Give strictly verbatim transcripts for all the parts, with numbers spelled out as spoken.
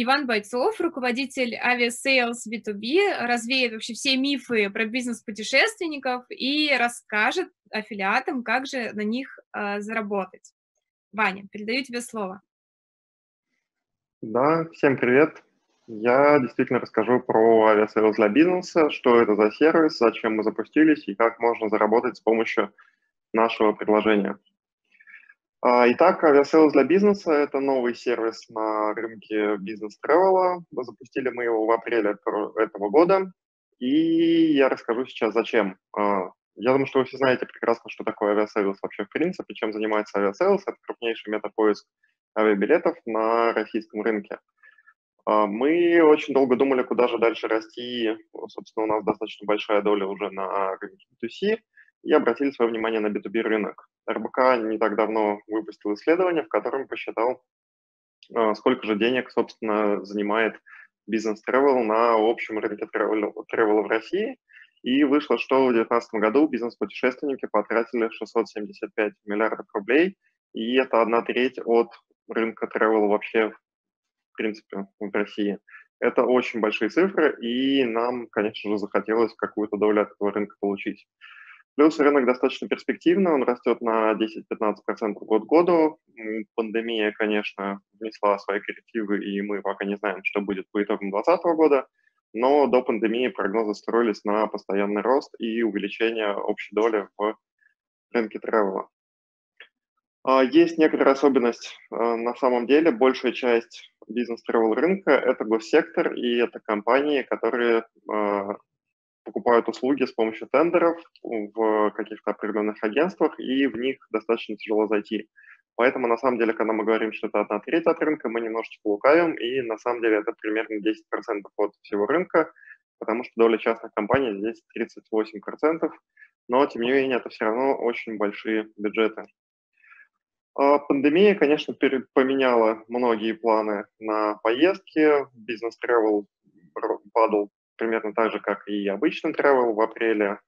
Иван Бойцов, руководитель Aviasales би ту би, развеет вообще все мифы про бизнес-путешественников и расскажет аффилиатам, как же на них э, заработать. Ваня, передаю тебе слово. Да, всем привет. Я действительно расскажу про Aviasales для бизнеса, что это за сервис, зачем мы запустились и как можно заработать с помощью нашего предложения. Итак, Aviasales для бизнеса – это новый сервис на рынке бизнес-тревела. Запустили мы его в апреле этого года, и я расскажу сейчас, зачем. Я думаю, что вы все знаете прекрасно, что такое Aviasales вообще в принципе, чем занимается Aviasales. Это крупнейший метапоиск авиабилетов на российском рынке. Мы очень долго думали, куда же дальше расти. Собственно, у нас достаточно большая доля уже на рынке би ту си. И обратили свое внимание на би ту би рынок. эр бэ ка не так давно выпустил исследование, в котором посчитал, сколько же денег, собственно, занимает бизнес-тревел на общем рынке тревела в России. И вышло, что в две тысячи девятнадцатом году бизнес-путешественники потратили шестьсот семьдесят пять миллиардов рублей, и это одна треть от рынка тревела вообще, в принципе, в России. Это очень большие цифры, и нам, конечно же, захотелось какую-то долю от этого рынка получить. Плюс рынок достаточно перспективный, он растет на десять-пятнадцать процентов год к году. Пандемия, конечно, внесла свои коррективы, и мы пока не знаем, что будет по итогам две тысячи двадцатого года. Но до пандемии прогнозы строились на постоянный рост и увеличение общей доли в рынке тревела. Есть некоторая особенность. На самом деле, большая часть бизнес-тревел рынка – это госсектор, и это компании, которые покупают услуги с помощью тендеров в каких-то определенных агентствах, и в них достаточно тяжело зайти. Поэтому, на самом деле, когда мы говорим, что это одна треть от рынка, мы немножечко лукавим, и на самом деле это примерно десять процентов от всего рынка, потому что доля частных компаний здесь тридцать восемь процентов, но, тем не менее, это все равно очень большие бюджеты. Пандемия, конечно, поменяла многие планы на поездки, бизнес-тревел падал примерно так же, как и обычный travel. В апреле,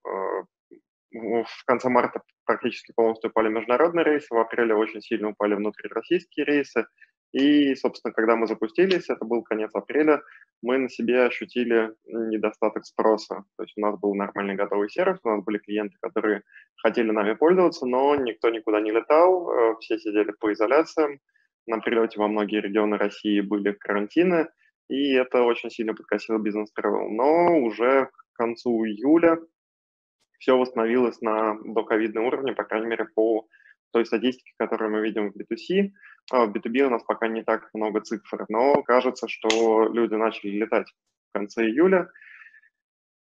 в конце марта практически полностью упали международные рейсы, в апреле очень сильно упали внутрироссийские рейсы. И, собственно, когда мы запустились, это был конец апреля, мы на себе ощутили недостаток спроса. То есть у нас был нормальный готовый сервис, у нас были клиенты, которые хотели нами пользоваться, но никто никуда не летал, все сидели по изоляциям. На прилете во многие регионы России были карантины, и это очень сильно подкосило бизнес-тревел. Но уже к концу июля все восстановилось на доковидном уровне, по крайней мере, по той статистике, которую мы видим в би ту си. А в би ту би у нас пока не так много цифр, но кажется, что люди начали летать в конце июля.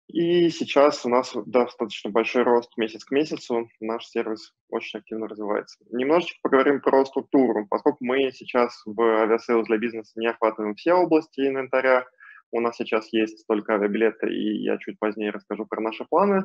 И сейчас у нас достаточно большой рост месяц к месяцу, наш сервис очень активно развивается. Немножечко поговорим про структуру, поскольку мы сейчас в Aviasales для бизнеса не охватываем все области инвентаря, у нас сейчас есть только авиабилеты, и я чуть позднее расскажу про наши планы.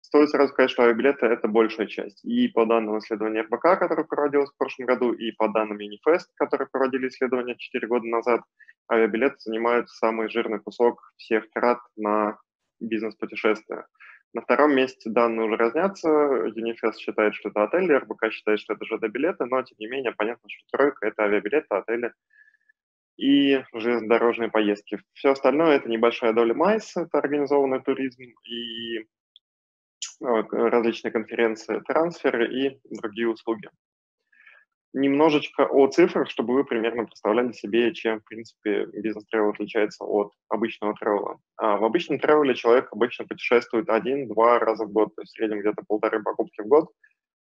Стоит сразу сказать, что авиабилеты – это большая часть. И по данным исследования эр бэ ка, которое проводилось в прошлом году, и по данным Unifest, которые проводили исследования четыре года назад, авиабилеты занимают самый жирный кусок всех трат на бизнес-путешествия. На втором месте данные уже разнятся. Unifest считает, что это отели, эр бэ ка считает, что это жэ дэ-билеты, но, тем не менее, понятно, что тройка – это авиабилеты, отели и железнодорожные поездки. Все остальное – это небольшая доля майс, это организованный туризм и различные конференции, трансферы и другие услуги. Немножечко о цифрах, чтобы вы примерно представляли себе, чем, в принципе, бизнес-тревел отличается от обычного тревела. А в обычном тревеле человек обычно путешествует один-два раза в год, то есть в среднем где-то полторы покупки в год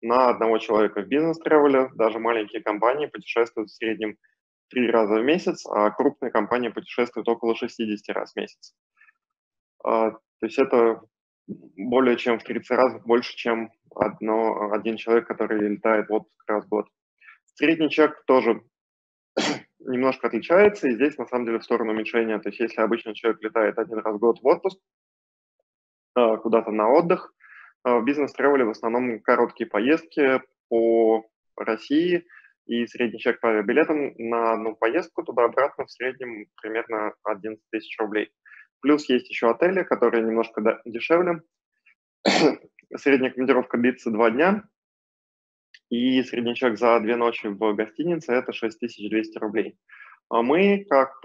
на одного человека. В бизнес-тревеле даже маленькие компании путешествуют в среднем три раза в месяц, а крупные компании путешествуют около шестидесяти раз в месяц. А, то есть это более чем в тридцать раз больше, чем одно, один человек, который летает в отпуск раз в год. Средний чек тоже немножко отличается, и здесь, на самом деле, в сторону уменьшения. То есть, если обычно человек летает один раз в год в отпуск, куда-то на отдых, в бизнес-тревеле в основном короткие поездки по России, и средний чек по авиабилетам на одну поездку туда-обратно в среднем примерно одиннадцать тысяч рублей. Плюс есть еще отели, которые немножко дешевле. Средняя командировка длится два дня. И средний чек за две ночи в гостинице – это шесть тысяч двести рублей. А мы, как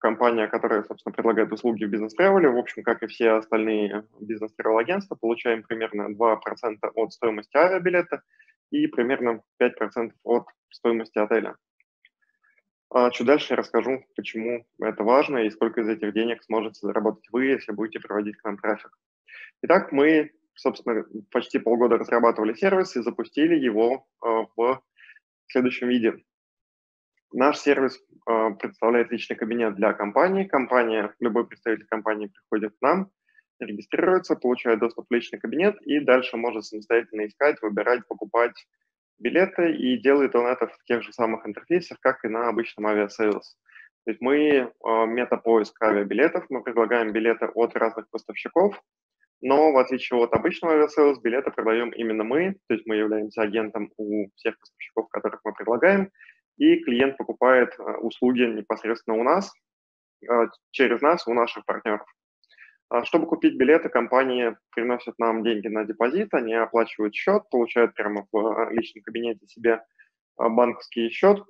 компания, которая, собственно, предлагает услуги в бизнес-тревеле. В общем, как и все остальные бизнес-тревел-агентства, получаем примерно два процента от стоимости авиабилета и примерно пять процентов от стоимости отеля. А чуть дальше я расскажу, почему это важно и сколько из этих денег сможете заработать вы, если будете проводить к нам трафик. Итак, мы, собственно, почти полгода разрабатывали сервис и запустили его в следующем виде. Наш сервис э, представляет личный кабинет для компании. Компания, любой представитель компании приходит к нам, регистрируется, получает доступ в личный кабинет и дальше может самостоятельно искать, выбирать, покупать билеты, и делает он это в тех же самых интерфейсах, как и на обычном Aviasales. То есть мы э, метапоиск авиабилетов, мы предлагаем билеты от разных поставщиков, но в отличие от обычного Aviasales билеты продаем именно мы, то есть мы являемся агентом у всех поставщиков, которых мы предлагаем, и клиент покупает услуги непосредственно у нас, через нас, у наших партнеров. Чтобы купить билеты, компании приносят нам деньги на депозит, они оплачивают счет, получают прямо в личном кабинете себе банковский счет,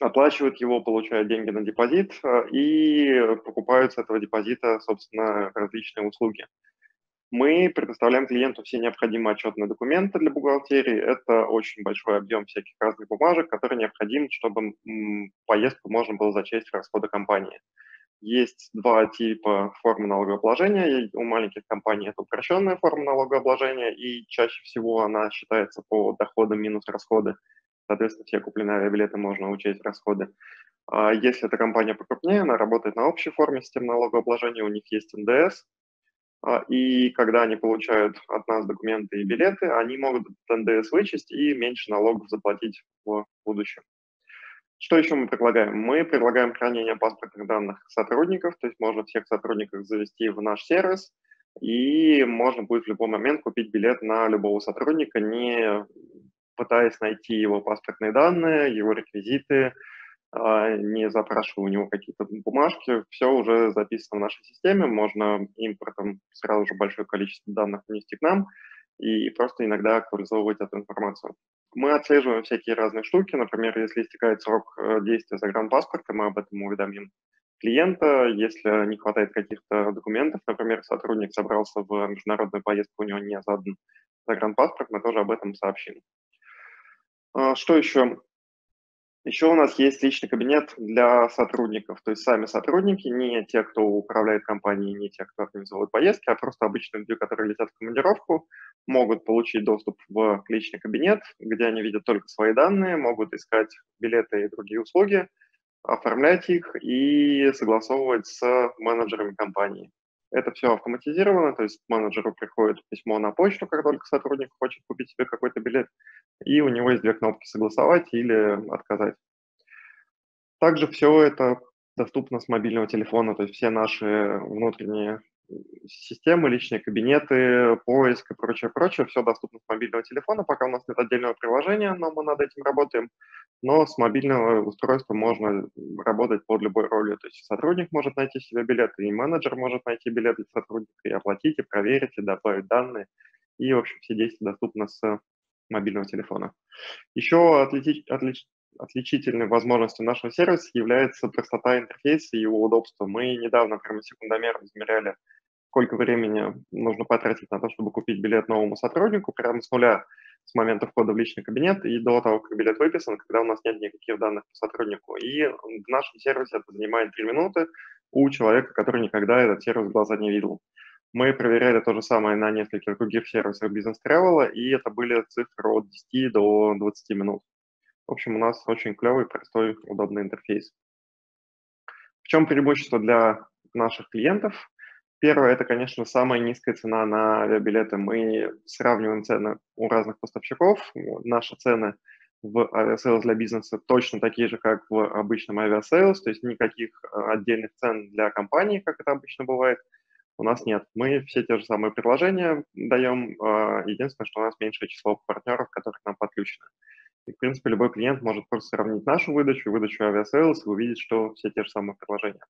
оплачивают его, получают деньги на депозит и покупают с этого депозита, собственно, различные услуги. Мы предоставляем клиенту все необходимые отчетные документы для бухгалтерии. Это очень большой объем всяких разных бумажек, которые необходимы, чтобы поездку можно было зачесть в расходы компании. Есть два типа формы налогообложения. У маленьких компаний это упрощенная форма налогообложения, и чаще всего она считается по доходам минус расходы. Соответственно, все купленные авиабилеты можно учесть в расходы. Если эта компания покрупнее, она работает на общей форме системы налогообложения, у них есть эн дэ эс. И когда они получают от нас документы и билеты, они могут эн дэ эс вычесть и меньше налогов заплатить в будущем. Что еще мы предлагаем? Мы предлагаем хранение паспортных данных сотрудников, то есть можно всех сотрудников завести в наш сервис, и можно будет в любой момент купить билет на любого сотрудника, не пытаясь найти его паспортные данные, его реквизиты, не запрашиваю у него какие-то бумажки, все уже записано в нашей системе, можно импортом сразу же большое количество данных внести к нам и просто иногда актуализовывать эту информацию. Мы отслеживаем всякие разные штуки, например, если истекает срок действия загранпаспорта, мы об этом уведомим клиента, если не хватает каких-то документов, например, сотрудник собрался в международную поездку, у него не задан загранпаспорт, мы тоже об этом сообщим. Что еще? Еще у нас есть личный кабинет для сотрудников, то есть сами сотрудники, не те, кто управляет компанией, не те, кто организовывает поездки, а просто обычные люди, которые летят в командировку, могут получить доступ в личный кабинет, где они видят только свои данные, могут искать билеты и другие услуги, оформлять их и согласовывать с менеджерами компании. Это все автоматизировано, то есть менеджеру приходит письмо на почту, как только сотрудник хочет купить себе какой-то билет, и у него есть две кнопки «Согласовать» или «Отказать». Также все это доступно с мобильного телефона, то есть все наши внутренние системы, личные кабинеты, поиск и прочее-прочее, все доступно с мобильного телефона, пока у нас нет отдельного приложения, но мы над этим работаем, но с мобильного устройства можно работать под любой ролью, то есть сотрудник может найти себе билет, и менеджер может найти билет для сотрудника, и оплатить, и проверить, и добавить данные, и, в общем, все действия доступны с мобильного телефона. Еще отлич... Отлич... отличительной возможностью нашего сервиса является простота интерфейса и его удобство. Мы недавно прямо секундомером измеряли, сколько времени нужно потратить на то, чтобы купить билет новому сотруднику, прямо с нуля, с момента входа в личный кабинет и до того, как билет выписан, когда у нас нет никаких данных по сотруднику. И в нашем сервисе это занимает три минуты у человека, который никогда этот сервис в глаза не видел. Мы проверяли то же самое на нескольких других сервисах бизнес-тревела, и это были цифры от десяти до двадцати минут. В общем, у нас очень клевый, простой, удобный интерфейс. В чем преимущество для наших клиентов? Первое, это, конечно, самая низкая цена на авиабилеты. Мы сравниваем цены у разных поставщиков. Наши цены в Aviasales для бизнеса точно такие же, как в обычном Aviasales, то есть никаких отдельных цен для компании, как это обычно бывает, у нас нет. Мы все те же самые предложения даем, единственное, что у нас меньшее число партнеров, которые к нам подключены. И, в принципе, любой клиент может просто сравнить нашу выдачу, выдачу Aviasales и увидеть, что все те же самые предложения.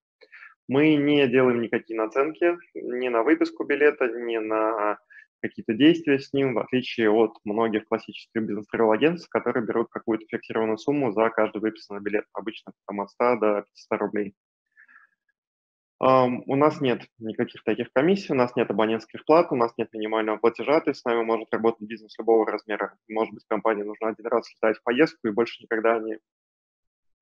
Мы не делаем никакие наценки ни на выписку билета, ни на какие-то действия с ним, в отличие от многих классических бизнес-тревел-агентств, которые берут какую-то фиксированную сумму за каждый выписанный билет, обычно там, от ста до пятисот рублей. У нас нет никаких таких комиссий, у нас нет абонентских плат, у нас нет минимального платежа, то есть с нами может работать бизнес любого размера. Может быть, компании нужно один раз летать в поездку, и больше никогда они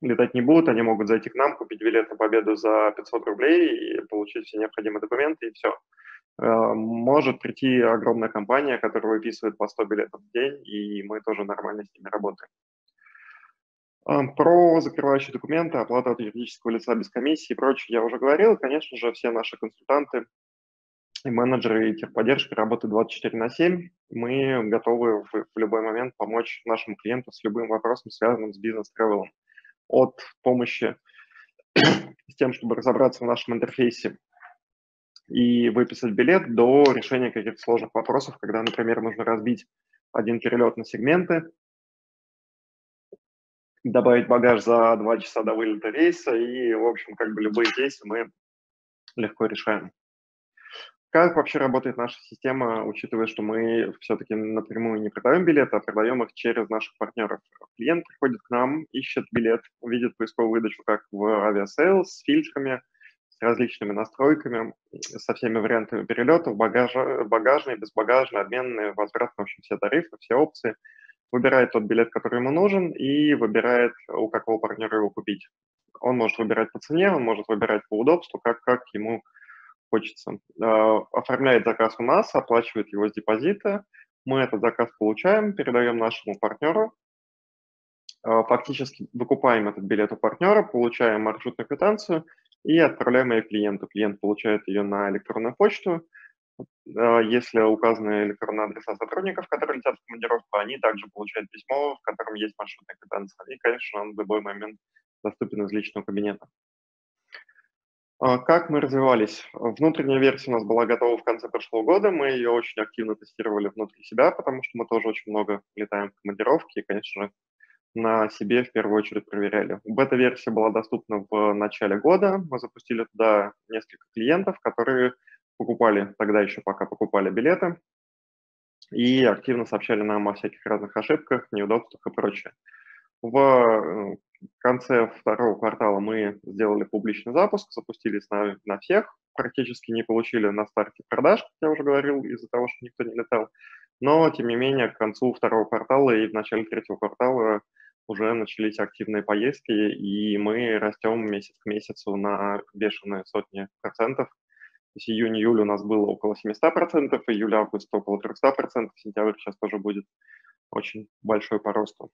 летать не будут, они могут зайти к нам, купить билет на победу за пятьсот рублей и получить все необходимые документы, и все. Может прийти огромная компания, которая выписывает по сто билетов в день, и мы тоже нормально с ними работаем. Про закрывающие документы, оплата от юридического лица без комиссии и прочее я уже говорил. Конечно же, все наши консультанты и менеджеры, и техподдержка работают двадцать четыре на семь. Мы готовы в, в любой момент помочь нашему клиенту с любым вопросом, связанным с бизнес-тревелом. От помощи с тем, чтобы разобраться в нашем интерфейсе и выписать билет, до решения каких-то сложных вопросов, когда, например, нужно разбить один перелет на сегменты, добавить багаж за два часа до вылета рейса, и, в общем, как бы любые кейсы мы легко решаем. Как вообще работает наша система, учитывая, что мы все-таки напрямую не продаем билеты, а продаем их через наших партнеров? Клиент приходит к нам, ищет билет, видит поисковую выдачу, как в Aviasales, с фильтрами, с различными настройками, со всеми вариантами перелетов, багажа, багажный, безбагажный, обменный, возврат, в общем, все тарифы, все опции. Выбирает тот билет, который ему нужен, и выбирает, у какого партнера его купить. Он может выбирать по цене, он может выбирать по удобству, как, как ему хочется. Оформляет заказ у нас, оплачивает его с депозита. Мы этот заказ получаем, передаем нашему партнеру. Фактически выкупаем этот билет у партнера, получаем маршрутную квитанцию и отправляем ее клиенту. Клиент получает ее на электронную почту. Если указаны электронные адреса сотрудников, которые летят в командировку, они также получают письмо, в котором есть маршрутная квитанция. И, конечно, он в любой момент доступен из личного кабинета. Как мы развивались? Внутренняя версия у нас была готова в конце прошлого года. Мы ее очень активно тестировали внутри себя, потому что мы тоже очень много летаем в командировки и, конечно же, на себе в первую очередь проверяли. Бета-версия была доступна в начале года. Мы запустили туда несколько клиентов, которые покупали, тогда еще пока покупали билеты, и активно сообщали нам о всяких разных ошибках, неудобствах и прочее. В конце второго квартала мы сделали публичный запуск, запустились на, на всех, практически не получили на старте продаж, как я уже говорил, из-за того, что никто не летал. Но, тем не менее, к концу второго квартала и в начале третьего квартала уже начались активные поездки, и мы растем месяц к месяцу на бешеные сотни процентов. То есть июнь-июль у нас было около семьдесят процентов, июль-август около триста процентов, сентябрь сейчас тоже будет очень большой по росту.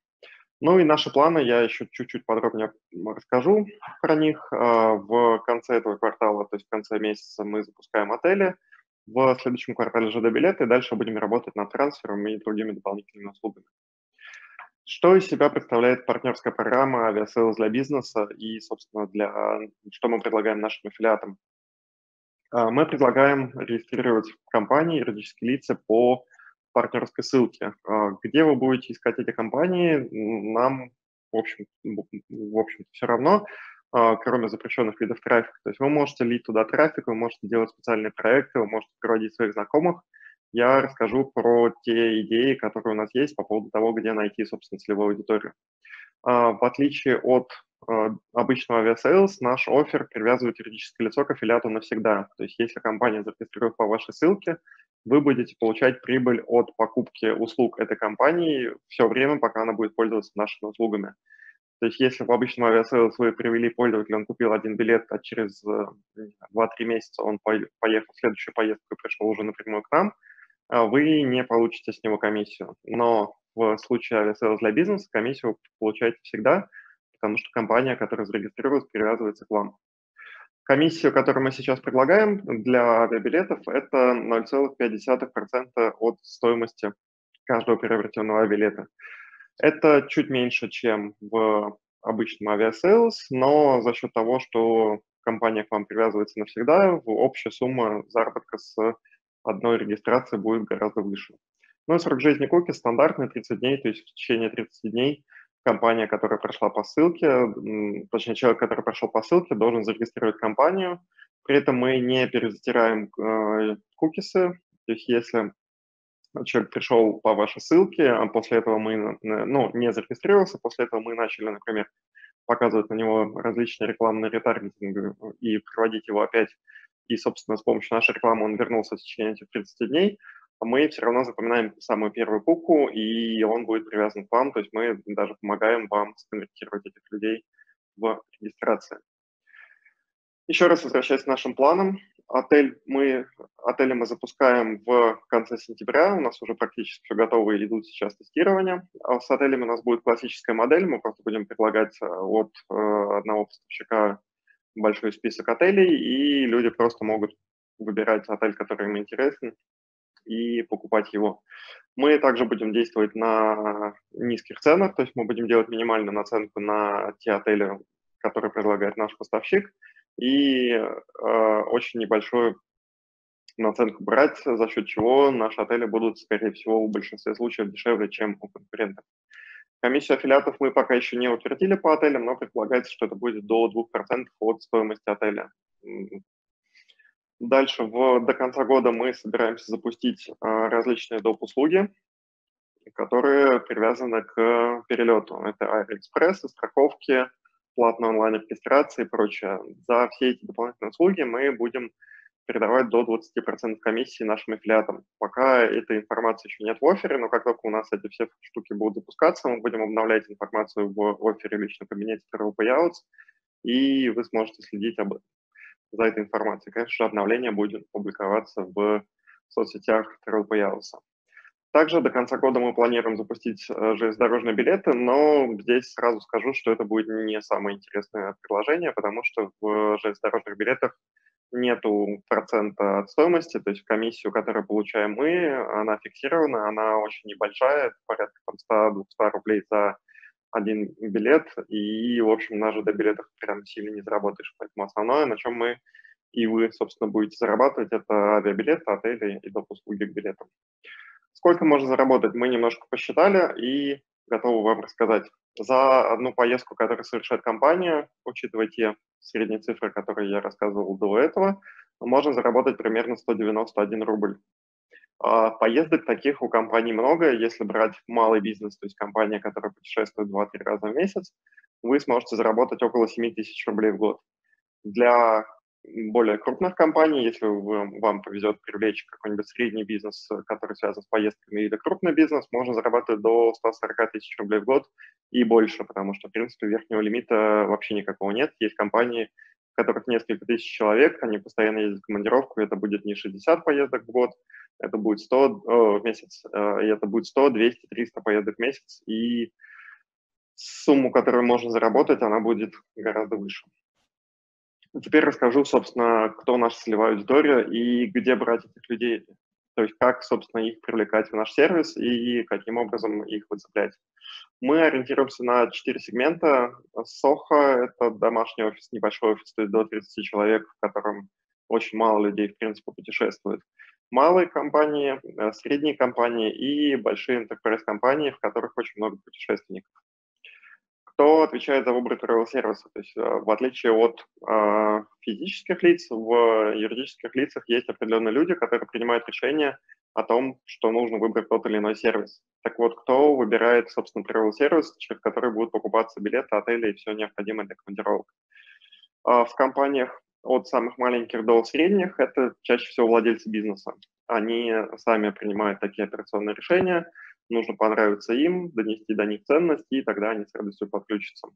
Ну и наши планы, я еще чуть-чуть подробнее расскажу про них. В конце этого квартала, то есть в конце месяца, мы запускаем отели, в следующем квартале жэ дэ билеты, и дальше будем работать над трансфером и другими дополнительными услугами. Что из себя представляет партнерская программа Aviasales для бизнеса и, собственно, для, что мы предлагаем нашим аффилиатам? Мы предлагаем регистрировать компании, юридические лица по партнерской ссылке. Где вы будете искать эти компании, нам, в общем, в общем все равно, кроме запрещенных видов трафика. То есть вы можете лить туда трафик, вы можете делать специальные проекты, вы можете приводить своих знакомых. Я расскажу про те идеи, которые у нас есть по поводу того, где найти, собственно, целевую аудиторию. В отличие от обычного Aviasales, наш оффер привязывает юридическое лицо к аффилиату навсегда. То есть если компания зарегистрирует по вашей ссылке, вы будете получать прибыль от покупки услуг этой компании все время, пока она будет пользоваться нашими услугами. То есть если в обычном Aviasales вы привели пользователя, он купил один билет, а через два-три месяца он поехал в следующую поездку и пришел уже напрямую к нам, вы не получите с него комиссию. Но в случае Aviasales для бизнеса комиссию вы получаете всегда, потому что компания, которая зарегистрировалась, привязывается к вам. Комиссию, которую мы сейчас предлагаем для авиабилетов, это ноль целых пять десятых процента от стоимости каждого приобретенного авиабилета. Это чуть меньше, чем в обычном Aviasales, но за счет того, что компания к вам привязывается навсегда, общая сумма заработка с одной регистрации будет гораздо выше. Ну и срок жизни куки стандартный тридцать дней, то есть в течение тридцати дней компания, которая прошла по ссылке, точнее, человек, который прошел по ссылке, должен зарегистрировать компанию. При этом мы не перезатираем э, кукисы. То есть если человек пришел по вашей ссылке, а после этого мы ну, не зарегистрировался, после этого мы начали, например, показывать на него различные рекламные ретаргетинги и приводить его опять. И, собственно, с помощью нашей рекламы он вернулся в течение этих тридцати дней. Мы все равно запоминаем самую первую букву, и он будет привязан к вам. То есть мы даже помогаем вам сконвертировать этих людей в регистрации. Еще раз возвращаясь к нашим планам. Отель мы, отели мы запускаем в конце сентября, у нас уже практически все готово и идут сейчас тестирования. С отелями у нас будет классическая модель, мы просто будем предлагать от одного поставщика большой список отелей, и люди просто могут выбирать отель, который им интересен, и покупать его. Мы также будем действовать на низких ценах, то есть мы будем делать минимальную наценку на те отели, которые предлагает наш поставщик, и э, очень небольшую наценку брать, за счет чего наши отели будут, скорее всего, в большинстве случаев дешевле, чем у конкурентов. Комиссию аффилиатов мы пока еще не утвердили по отелям, но предполагается, что это будет до двух процентов от стоимости отеля. Дальше в, до конца года мы собираемся запустить э, различные доп. Услуги, которые привязаны к перелету. Это аэроэкспрессы, страховки, платная онлайн-регистрация и прочее. За все эти дополнительные услуги мы будем передавать до двадцати процентов комиссии нашим аффилиатам. Пока этой информации еще нет в оффере, но как только у нас эти все штуки будут запускаться, мы будем обновлять информацию в оффере в личном кабинете Travelpayouts, и вы сможете следить об, за этой информацией. Конечно же, обновление будет публиковаться в соцсетях Travelpayouts. Также до конца года мы планируем запустить железнодорожные билеты, но здесь сразу скажу, что это будет не самое интересное приложение, потому что в железнодорожных билетах нету процента от стоимости, то есть комиссию, которую получаем мы, она фиксирована, она очень небольшая, порядка ста-двухсот рублей за один билет, и, в общем, на ЖД-билетах прям сильно не заработаешь, поэтому основное, на чем мы и вы, собственно, будете зарабатывать, это авиабилеты, отели и доп. Услуги к билетам. Сколько можно заработать, мы немножко посчитали и готовы вам рассказать. За одну поездку, которую совершает компания, учитывая те средние цифры, которые я рассказывал до этого, можно заработать примерно сто девяносто один рубль. Поездок таких у компаний много. Если брать малый бизнес, то есть компания, которая путешествует два-три раза в месяц, вы сможете заработать около семи тысяч рублей в год. Для более крупных компаний, если вы, вам повезет привлечь какой-нибудь средний бизнес, который связан с поездками, или крупный бизнес, можно зарабатывать до ста сорока тысяч рублей в год и больше, потому что, в принципе, верхнего лимита вообще никакого нет. Есть компании, в которых несколько тысяч человек, они постоянно ездят в командировку, это будет не шестьдесят поездок в год, это будет сто, о, в месяц, и это будет сто, двести, триста поездок в месяц, и сумму, которую можно заработать, она будет гораздо выше. Теперь расскажу, собственно, кто наша целевая аудитория и где брать этих людей, то есть как, собственно, их привлекать в наш сервис и каким образом их выцеплять. Мы ориентируемся на четыре сегмента. Сохо – это домашний офис, небольшой офис, то есть до тридцати человек, в котором очень мало людей, в принципе, путешествует. Малые компании, средние компании и большие enterprise-компании, в которых очень много путешественников. Кто отвечает за выбор travel-сервиса. То есть в отличие от э, физических лиц, в юридических лицах есть определенные люди, которые принимают решение о том, что нужно выбрать тот или иной сервис. Так вот, кто выбирает, собственно, travel-сервис, через который будут покупаться билеты, отели и все необходимое для командировок. А в компаниях от самых маленьких до средних это чаще всего владельцы бизнеса. Они сами принимают такие операционные решения, нужно понравиться им, донести до них ценность, и тогда они с радостью подключатся.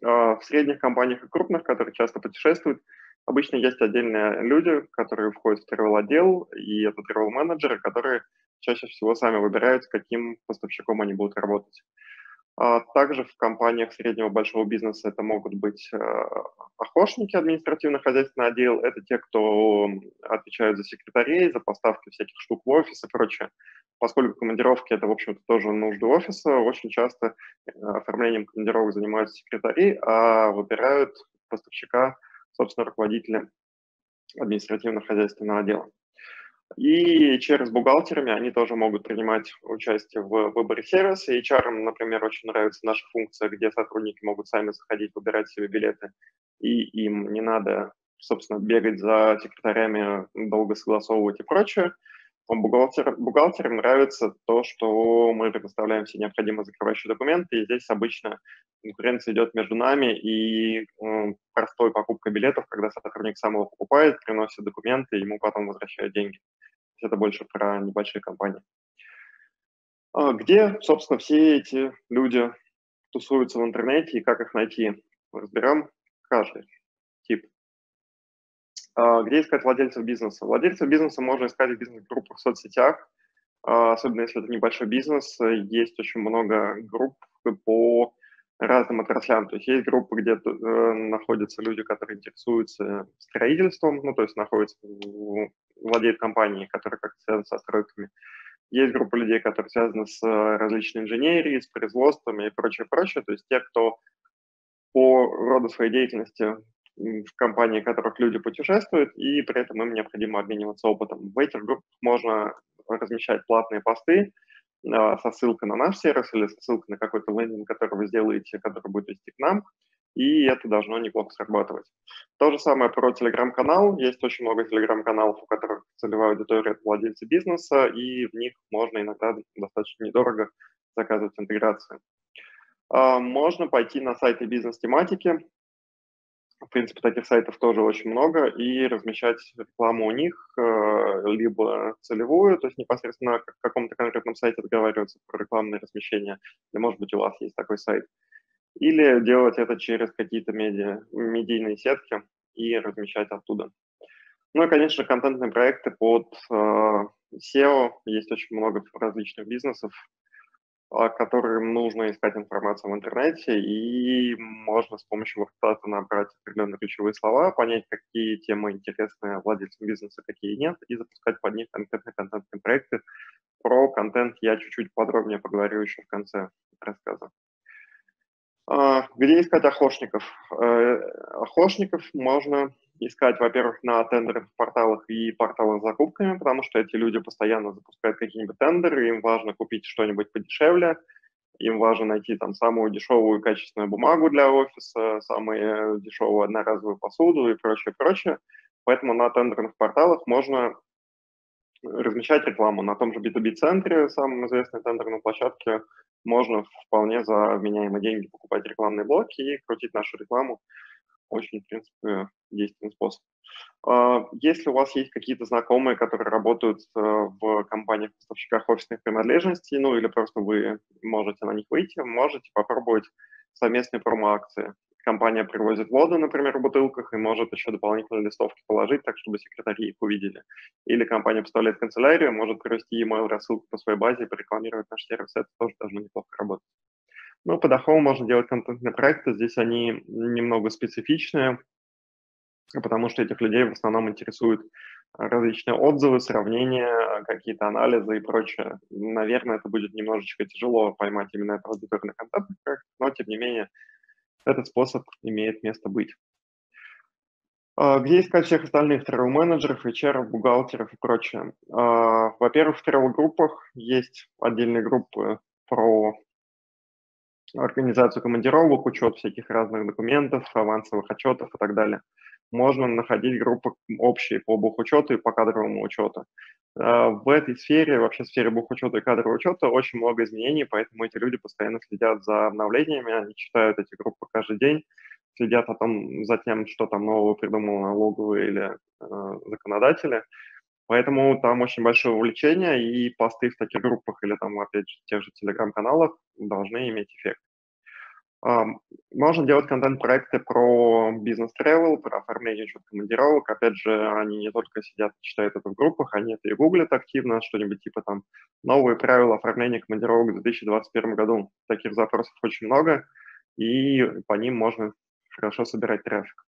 В средних компаниях и крупных, которые часто путешествуют, обычно есть отдельные люди, которые входят в travel-отдел, и это travel-менеджеры, которые чаще всего сами выбирают, с каким поставщиком они будут работать. Также в компаниях среднего и большого бизнеса это могут быть охошники, административно-хозяйственный отдел, это те, кто отвечают за секретарей, за поставки всяких штук в офис и прочее. Поскольку командировки – это, в общем-то, тоже нужды офиса, очень часто оформлением командировок занимаются секретари, а выбирают поставщика, собственно, руководителя административно-хозяйственного отдела. И эйч ар с бухгалтерами, они тоже могут принимать участие в выборе сервиса. эйч ар, например, очень нравится наша функция, где сотрудники могут сами заходить, выбирать себе билеты, и им не надо, собственно, бегать за секретарями, долго согласовывать и прочее. Бухгалтерам, бухгалтерам нравится то, что мы предоставляем все необходимые закрывающие документы, и здесь обычно конкуренция идет между нами и э, простой покупкой билетов, когда сотрудник сам его покупает, приносит документы, ему потом возвращают деньги. Это больше про небольшие компании. Где, собственно, все эти люди тусуются в интернете и как их найти? Разберем каждый тип. Где искать владельцев бизнеса? Владельцев бизнеса можно искать в бизнес-группах в соцсетях, особенно если это небольшой бизнес. Есть очень много групп по разным отраслям. То есть есть группы, где находятся люди, которые интересуются строительством, ну, то есть находятся, владеют компанией, которая как-то связана со стройками. Есть группа людей, которые связаны с различной инженерией, с производством и прочее, прочее. То есть те, кто по роду своей деятельности в компании, в которых люди путешествуют, и при этом им необходимо обмениваться опытом. В этих группах можно размещать платные посты э, со ссылкой на наш сервис или со ссылкой на какой-то лендинг, который вы сделаете, который будет вести к нам, и это должно неплохо срабатывать. То же самое про телеграм-канал. Есть очень много телеграм-каналов, у которых целевая аудитория – владельцы бизнеса, и в них можно иногда достаточно недорого заказывать интеграцию. Э, можно пойти на сайты бизнес-тематики. В принципе, таких сайтов тоже очень много, и размещать рекламу у них, либо целевую, то есть непосредственно к какому-то конкретному сайту договариваться про рекламное размещение, или, может быть, у вас есть такой сайт, или делать это через какие-то медиа, медийные сетки и размещать оттуда. Ну и, конечно, контентные проекты под сео, есть очень много различных бизнесов, которым нужно искать информацию в интернете, и можно с помощью WordPress набрать определенные ключевые слова, понять, какие темы интересны владельцам бизнеса, какие нет, и запускать под них конкретные контентные проекты. Про контент я чуть-чуть подробнее поговорю еще в конце рассказа. Где искать охошников? Охошников можно искать, во-первых, на тендерных порталах и порталах с закупками, потому что эти люди постоянно запускают какие-нибудь тендеры, им важно купить что-нибудь подешевле, им важно найти там самую дешевую качественную бумагу для офиса, самую дешевую одноразовую посуду и прочее, прочее. Поэтому на тендерных порталах можно размещать рекламу. На том же би ту би-центре, самом известной тендерной площадке, можно вполне за вменяемые деньги покупать рекламные блоки и крутить нашу рекламу. Очень, в принципе, действенный способ. Если у вас есть какие-то знакомые, которые работают в компаниях-поставщиках офисных принадлежностей, ну или просто вы можете на них выйти, можете попробовать совместные промо-акции. Компания привозит воду, например, в бутылках, и может еще дополнительные листовки положить, так чтобы секретари их увидели. Или компания поставляет канцелярию, может провести email-рассылку по своей базе и порекламировать наш сервис. Это тоже должно неплохо работать. Ну, по дохому можно делать контентные проекты, здесь они немного специфичные, потому что этих людей в основном интересуют различные отзывы, сравнения, какие-то анализы и прочее. Наверное, это будет немножечко тяжело поймать именно эту аудиторию на контентных проектах, но, тем не менее, этот способ имеет место быть. Где искать всех остальных тревел-менеджеров, эйч ар, бухгалтеров и прочее? Во-первых, в тревел-группах есть отдельные группы про организацию командировок, учет всяких разных документов, авансовых отчетов и так далее. Можно находить группы общие по бухучету и по кадровому учету. В этой сфере, вообще в сфере бухучета и кадрового учета, очень много изменений, поэтому эти люди постоянно следят за обновлениями, они читают эти группы каждый день, следят о том, за тем, что там нового придумал налоговые или э, законодатели. Поэтому там очень большое увлечение, и посты в таких группах или там, опять же, в тех же телеграм-каналах должны иметь эффект. Можно делать контент-проекты про бизнес-тревел, про оформление учет командировок. Опять же, они не только сидят и читают это в группах, они это и гуглят активно, что-нибудь типа там «Новые правила оформления командировок в две тысячи двадцать первом году». Таких запросов очень много, и по ним можно хорошо собирать трафик.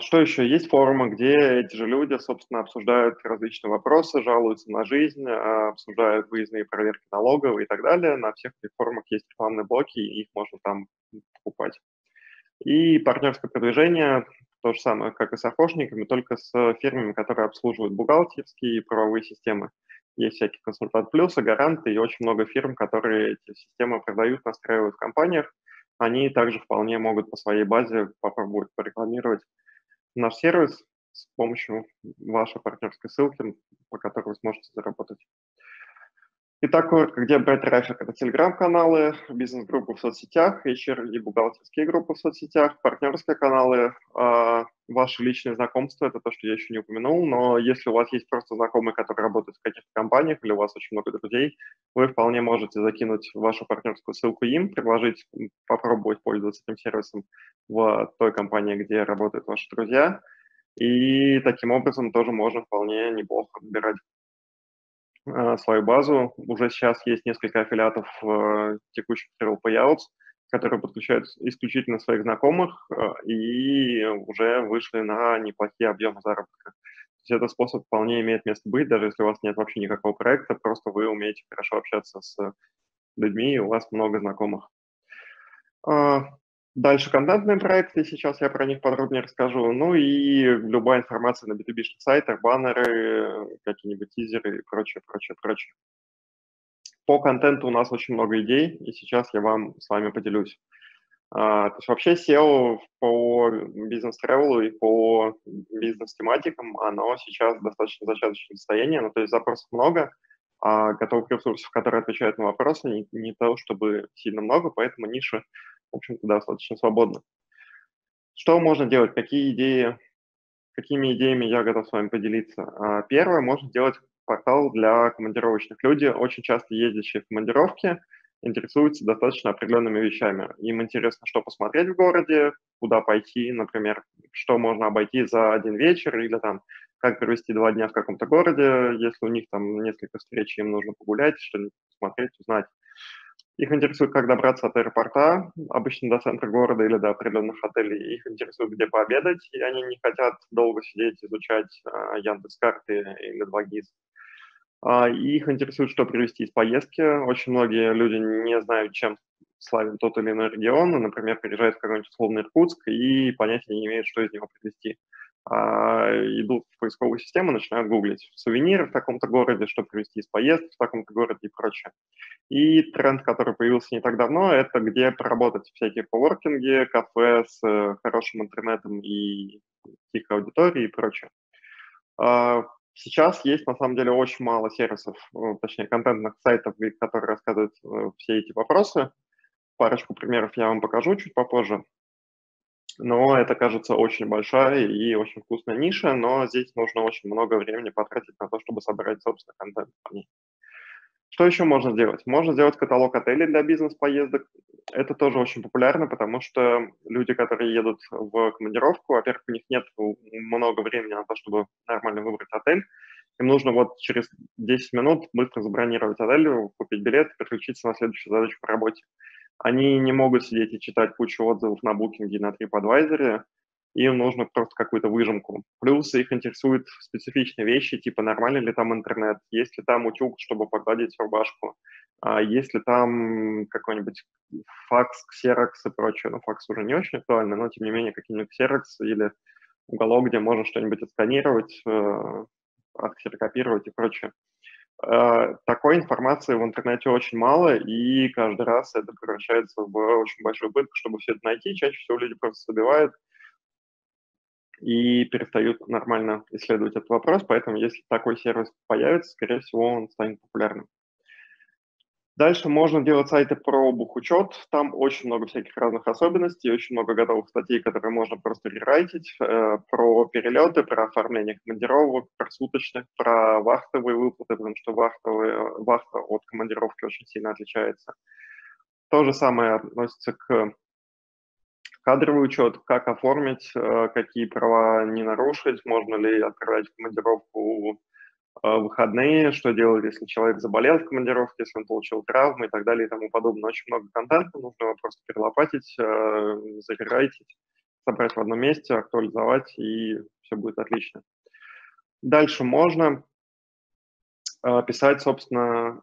Что еще? Есть форумы, где эти же люди, собственно, обсуждают различные вопросы, жалуются на жизнь, обсуждают выездные проверки налоговые и так далее. На всех этих форумах есть рекламные блоки, и их можно там покупать. И партнерское продвижение, то же самое, как и с охошниками, только с фирмами, которые обслуживают бухгалтерские и правовые системы. Есть всякие консультанты плюсы, гаранты, и очень много фирм, которые эти системы продают, настраивают в компаниях. Они также вполне могут по своей базе попробовать порекламировать наш сервис, с помощью вашей партнерской ссылки, по которой вы сможете заработать. Итак, где брать трафик? Это телеграм-каналы, бизнес-группы в соцсетях, эйч ар и бухгалтерские группы в соцсетях, партнерские каналы, э, ваши личные знакомства, это то, что я еще не упомянул, но если у вас есть просто знакомые, которые работают в каких-то компаниях, или у вас очень много друзей, вы вполне можете закинуть вашу партнерскую ссылку им, предложить, попробовать пользоваться этим сервисом в той компании, где работают ваши друзья, и таким образом тоже можно вполне неплохо набирать свою базу. Уже сейчас есть несколько аффилиатов э, текущих Travelpayouts, которые подключают исключительно своих знакомых э, и уже вышли на неплохие объемы заработка. То есть этот способ вполне имеет место быть, даже если у вас нет вообще никакого проекта, просто вы умеете хорошо общаться с людьми, и у вас много знакомых. Э, дальше контентные проекты, сейчас я про них подробнее расскажу. Ну и любая информация на би ту би-шных сайтах, баннеры, какие-нибудь тизеры и прочее, прочее, прочее. По контенту у нас очень много идей, и сейчас я вам с вами поделюсь. А, то есть вообще сео по бизнес-тревелу и по бизнес-тематикам, оно сейчас достаточно зачаточное состояние, ну то есть запросов много, а готовых ресурсов, которые отвечают на вопросы, не, не то чтобы сильно много, поэтому ниши, в общем-то, достаточно свободно. Что можно делать? Какие идеи, какими идеями я готов с вами поделиться? Первое, можно делать портал для командировочных. Люди, очень часто ездящие в командировки, интересуются достаточно определенными вещами. Им интересно, что посмотреть в городе, куда пойти, например, что можно обойти за один вечер или там как провести два дня в каком-то городе, если у них там несколько встреч, им нужно погулять, что-нибудь посмотреть, узнать. Их интересует, как добраться от аэропорта, обычно до центра города или до определенных отелей. Их интересует, где пообедать, и они не хотят долго сидеть, изучать uh, Яндекс-карты или два джи ай эс. Uh, их интересует, что привезти из поездки. Очень многие люди не знают, чем славен тот или иной регион. Например, приезжают в какой-нибудь условный Иркутск и понятия не имеют, что из него привезти. Uh, идут в поисковую систему, начинают гуглить сувениры в таком-то городе, что привезти из поездки в таком-то городе и прочее. И тренд, который появился не так давно, это где проработать всякие коворкинги, кафе с uh, хорошим интернетом и тихой аудиторией и прочее. Uh, сейчас есть, на самом деле, очень мало сервисов, точнее, контентных сайтов, которые рассказывают uh, все эти вопросы. Парочку примеров я вам покажу чуть попозже. Но это, кажется, очень большая и очень вкусная ниша, но здесь нужно очень много времени потратить на то, чтобы собрать собственный контент по ней. Что еще можно сделать? Можно сделать каталог отелей для бизнес-поездок. Это тоже очень популярно, потому что люди, которые едут в командировку, во-первых, у них нет много времени на то, чтобы нормально выбрать отель. Им нужно вот через десять минут быстро забронировать отель, купить билет, переключиться на следующую задачу по работе. Они не могут сидеть и читать кучу отзывов на Booking и на TripAdvisor, им нужно просто какую-то выжимку. Плюс их интересуют специфичные вещи, типа нормальный ли там интернет, есть ли там утюг, чтобы погладить рубашку, есть ли там какой-нибудь факс, ксерокс и прочее. Ну, факс уже не очень актуально, но тем не менее какие-нибудь ксерокс или уголок, где можно что-нибудь отсканировать, отксерокопировать и прочее. Такой информации в интернете очень мало, и каждый раз это превращается в очень большой убыток, чтобы все это найти. Чаще всего люди просто забивают и перестают нормально исследовать этот вопрос, поэтому если такой сервис появится, скорее всего, он станет популярным. Дальше можно делать сайты про бухучет, там очень много всяких разных особенностей, очень много готовых статей, которые можно просто рерайтить, э, про перелеты, про оформление командировок, про суточных, про вахтовые выплаты, потому что вахтовые, вахта от командировки очень сильно отличается. То же самое относится к кадровый учет, как оформить, э, какие права не нарушить, можно ли отправлять в командировку выходные, что делать, если человек заболел в командировке, если он получил травмы и так далее и тому подобное. Очень много контента, нужно его просто перелопатить, заграйтить, собрать в одном месте, актуализовать, и все будет отлично. Дальше можно писать, собственно,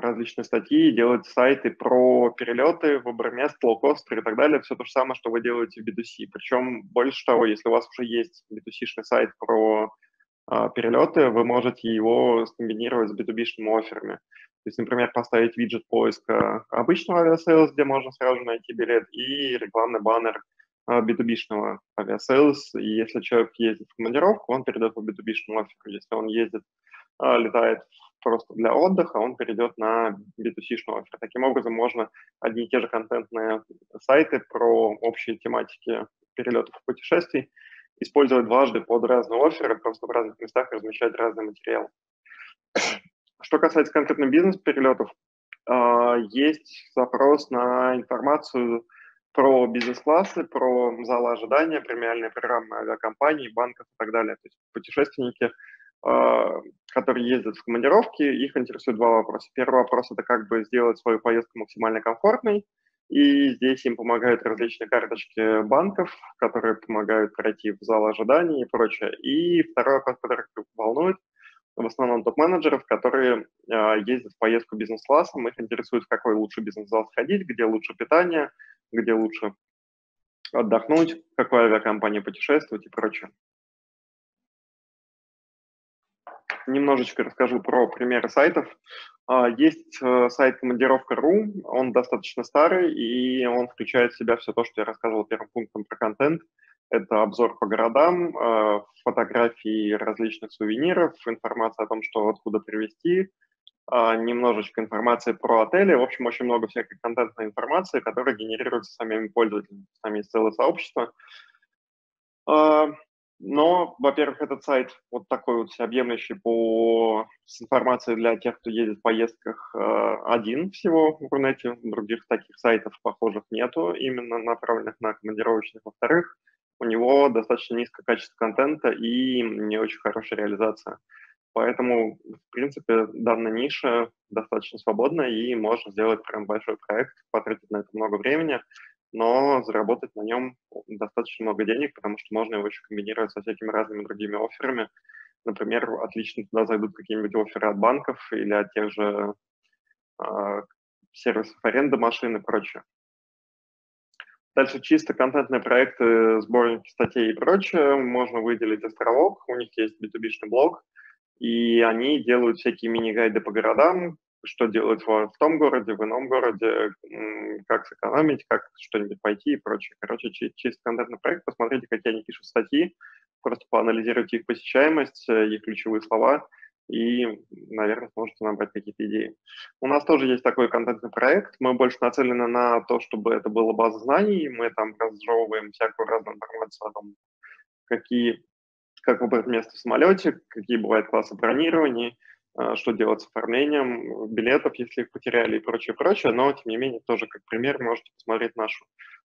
различные статьи, делать сайты про перелеты, выбор мест, лоукостеры и так далее. Все то же самое, что вы делаете в би ту си. Причем, больше того, если у вас уже есть би ту си-шный сайт про перелеты, вы можете его скомбинировать с би ту би-шными офферами. То есть, например, поставить виджет поиска обычного Aviasales, где можно сразу найти билет, и рекламный баннер би ту би-шного авиасейлс, и если человек ездит в командировку, он перейдет по би ту би-шному офферу. Если он ездит, летает просто для отдыха, он перейдет на би ту си-шный оффер. Таким образом, можно одни и те же контентные сайты про общие тематики перелетов и путешествий использовать дважды под разные офферы, просто в разных местах размещать разные материалы. Что касается конкретно бизнес-перелетов, есть запрос на информацию про бизнес-классы, про залы ожидания, премиальные программы авиакомпаний, банков и так далее. То есть путешественники, которые ездят в командировки, их интересуют два вопроса. Первый вопрос – это как бы сделать свою поездку максимально комфортной, и здесь им помогают различные карточки банков, которые помогают пройти в зал ожидания и прочее. И второй вопрос, который волнует, в основном топ-менеджеров, которые ездят в поездку бизнес-классом, их интересует, в какой лучше бизнес-зал сходить, где лучше питание, где лучше отдохнуть, в какой авиакомпании путешествовать и прочее. Немножечко расскажу про примеры сайтов. Есть сайт командировка точка ру, он достаточно старый, и он включает в себя все то, что я рассказывал первым пунктом про контент. Это обзор по городам, фотографии различных сувениров, информация о том, что откуда привезти, немножечко информации про отели. В общем, очень много всякой контентной информации, которая генерируется самими пользователями. Там есть целое сообщество. Но, во-первых, этот сайт вот такой вот всеобъемлющий по с информацией для тех, кто едет в поездках, один всего в Рунете. Других таких сайтов похожих нету, именно направленных на командировочных. Во-вторых, у него достаточно низкое качество контента и не очень хорошая реализация. Поэтому, в принципе, данная ниша достаточно свободна, и можно сделать прям большой проект, потратить на это много времени, но заработать на нем достаточно много денег, потому что можно его еще комбинировать со всякими разными другими офферами. Например, отлично туда зайдут какие-нибудь офферы от банков или от тех же э, сервисов аренды машин и прочее. Дальше чисто контентные проекты, сборники статей и прочее. Можно выделить Островок, у них есть би ту би-шный блог, и они делают всякие мини-гайды по городам, что делать в том городе, в ином городе, как сэкономить, как что-нибудь пойти и прочее. Короче, чисто контентный проект, посмотрите, какие они пишут статьи, просто поанализируйте их посещаемость, их ключевые слова, и, наверное, сможете набрать какие-то идеи. У нас тоже есть такой контентный проект. Мы больше нацелены на то, чтобы это была база знаний. Мы там разжевываем всякую разную информацию о том, какие, как выбрать место в самолете, какие бывают классы бронирования, что делать с оформлением билетов, если их потеряли и прочее, прочее. Но, тем не менее, тоже как пример можете посмотреть нашу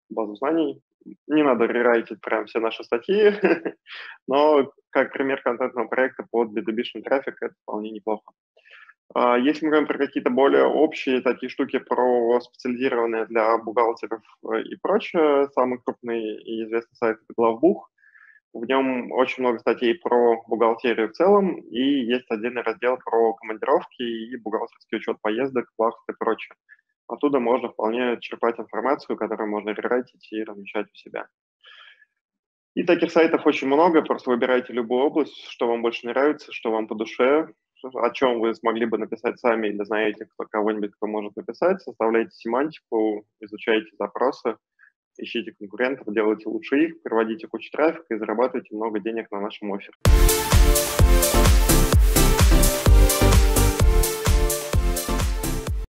базу знаний. Не надо рерайтить прям все наши статьи, но как пример контентного проекта под би ту би-шный трафик это вполне неплохо. Если мы говорим про какие-то более общие такие штуки, про специализированные для бухгалтеров и прочее, самый крупный и известный сайт – это Главбух. В нем очень много статей про бухгалтерию в целом, и есть отдельный раздел про командировки и бухгалтерский учет поездок, плахт и прочее. Оттуда можно вполне черпать информацию, которую можно рерайтить и размещать у себя. И таких сайтов очень много, просто выбирайте любую область, что вам больше нравится, что вам по душе, о чем вы смогли бы написать сами или знаете кого-нибудь, кто может написать, составляйте семантику, изучайте запросы, ищите конкурентов, делайте лучше их, проводите кучу трафика и зарабатывайте много денег на нашем оффере.